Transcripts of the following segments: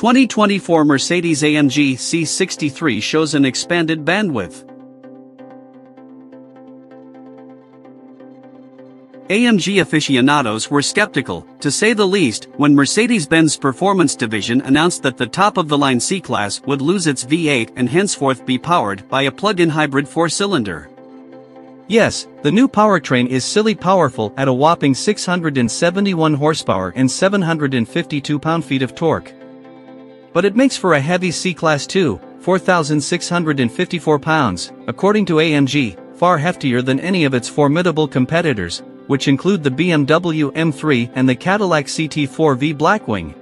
2024 Mercedes-AMG C63 shows an expanded bandwidth. AMG aficionados were skeptical, to say the least, when Mercedes-Benz performance division announced that the top-of-the-line C-Class would lose its V8 and henceforth be powered by a plug-in hybrid four-cylinder. Yes, the new powertrain is silly powerful at a whopping 671 horsepower and 752 pound-feet of torque. But it makes for a heavy C-Class too, 4,654 pounds, according to AMG, far heftier than any of its formidable competitors, which include the BMW M3 and the Cadillac CT4-V Blackwing.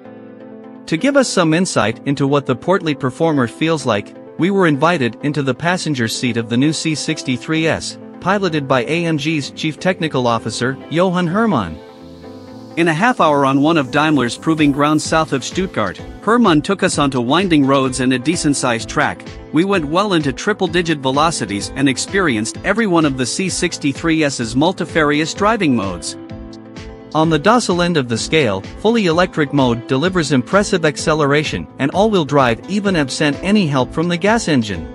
To give us some insight into what the portly performer feels like, we were invited into the passenger seat of the new C63S, piloted by AMG's Chief Technical Officer, Johann Hermann. In a half hour on one of Daimler's proving grounds south of Stuttgart, Hermann took us onto winding roads and a decent-sized track. We went well into triple-digit velocities and experienced every one of the C63S's multifarious driving modes. On the docile end of the scale, fully electric mode delivers impressive acceleration and all-wheel drive even absent any help from the gas engine.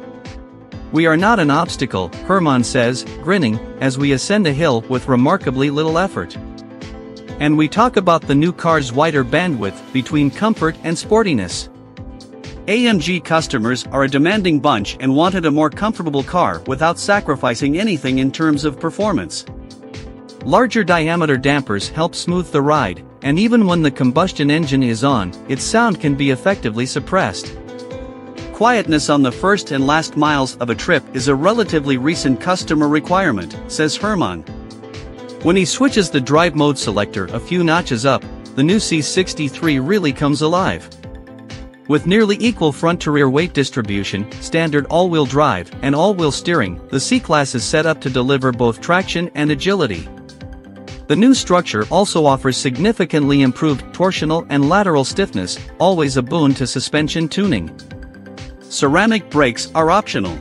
"We are not an obstacle," Hermann says, grinning, as we ascend a hill with remarkably little effort. And we talk about the new car's wider bandwidth between comfort and sportiness. AMG customers are a demanding bunch and wanted a more comfortable car without sacrificing anything in terms of performance. Larger diameter dampers help smooth the ride, and even when the combustion engine is on, its sound can be effectively suppressed. Quietness on the first and last miles of a trip is a relatively recent customer requirement, says Hermann. When he switches the drive mode selector a few notches up, the new C63 really comes alive. With nearly equal front-to-rear weight distribution, standard all-wheel drive, and all-wheel steering, the C-Class is set up to deliver both traction and agility. The new structure also offers significantly improved torsional and lateral stiffness, always a boon to suspension tuning. Ceramic brakes are optional.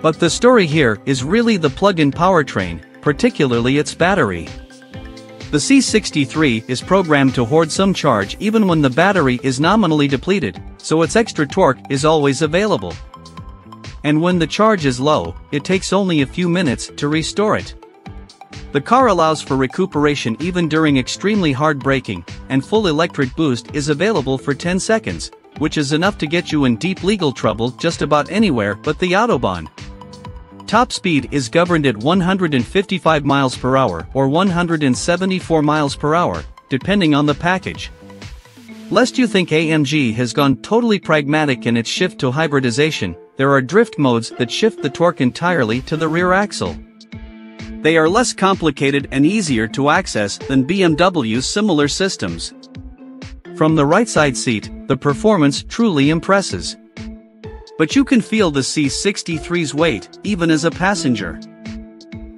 But the story here is really the plug-in powertrain, particularly its battery. The C63 is programmed to hoard some charge even when the battery is nominally depleted, so its extra torque is always available. And when the charge is low, it takes only a few minutes to restore it. The car allows for recuperation even during extremely hard braking, and full electric boost is available for 10 seconds, which is enough to get you in deep legal trouble just about anywhere but the Autobahn. Top speed is governed at 155 miles per hour or 174 miles per hour, depending on the package. Lest you think AMG has gone totally pragmatic in its shift to hybridization, there are drift modes that shift the torque entirely to the rear axle. They are less complicated and easier to access than BMW's similar systems. From the right side seat, the performance truly impresses. But you can feel the C63's weight, even as a passenger.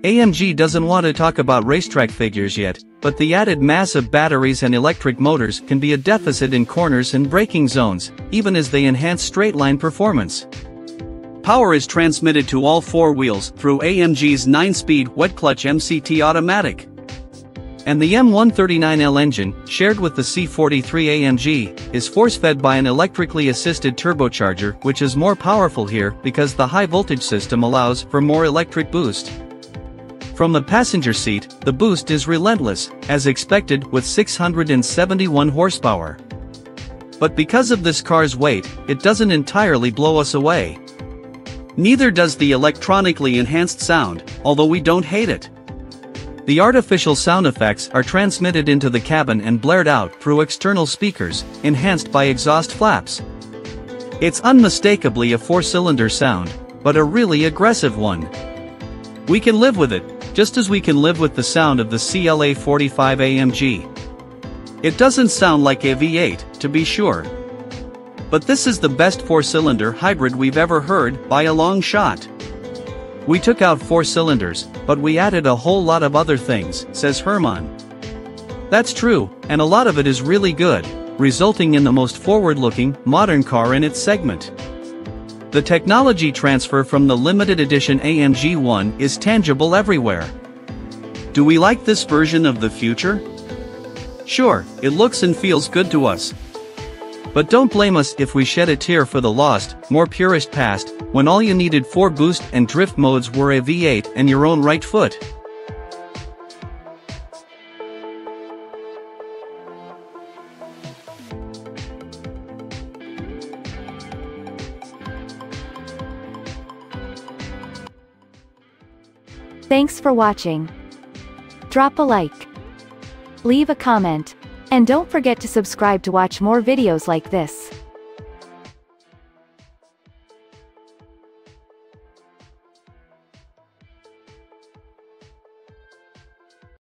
AMG doesn't want to talk about racetrack figures yet, but the added mass of batteries and electric motors can be a deficit in corners and braking zones, even as they enhance straight-line performance. Power is transmitted to all four wheels through AMG's 9-speed wet-clutch MCT automatic. And the M139L engine, shared with the C63 AMG, is force-fed by an electrically assisted turbocharger, which is more powerful here because the high-voltage system allows for more electric boost. From the passenger seat, the boost is relentless, as expected with 671 horsepower. But because of this car's weight, it doesn't entirely blow us away. Neither does the electronically enhanced sound, although we don't hate it. The artificial sound effects are transmitted into the cabin and blared out through external speakers, enhanced by exhaust flaps. It's unmistakably a four-cylinder sound, but a really aggressive one. We can live with it, just as we can live with the sound of the CLA 45 AMG. It doesn't sound like a V8, to be sure. But this is the best four-cylinder hybrid we've ever heard, by a long shot. We took out four cylinders, but we added a whole lot of other things, says Hermann. That's true, and a lot of it is really good, resulting in the most forward-looking, modern car in its segment. The technology transfer from the limited edition AMG One is tangible everywhere. Do we like this version of the future? Sure, it looks and feels good to us. But don't blame us if we shed a tear for the lost, more purist past, when all you needed for boost and drift modes were a V8 and your own right foot. Thanks for watching. Drop a like, leave a comment, and don't forget to subscribe to watch more videos like this.